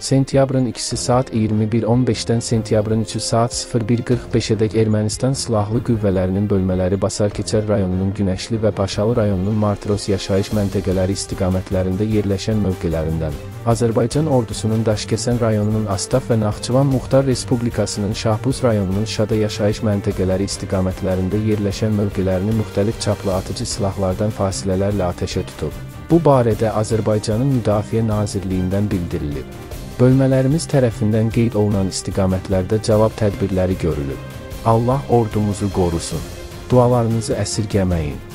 Sentyabrın 2-si saat 21:15-dən sentyabrın 3-ü saat 01:45-ədək Ermənistan Silahlı Qüvvələrinin bölmələri Basarkeçər rayonunun Günəşli və Paşalı rayonunun Martiros yaşayış məntəqələri istiqamətlərində yerləşən mövqelərindən, Azərbaycan Ordusunun Daşkəsən rayonunun Astaf və Naxçıvan Muxtar Respublikasının Şahbuz rayonunun Şada yaşayış məntəqələri istiqamətlərində yerləşən mövqelerini müxtəlif çaplı atıcı silahlardan fasilələrlə ateşə tutub. Bu barədə Azərbaycanın Müdafiə Nazirliyindən bildirilib. Bölmələrimiz tərəfindən qeyd olunan istiqamətlərdə cavab tədbirləri görülüb. Allah ordumuzu qorusun. Dualarınızı əsirgəməyin.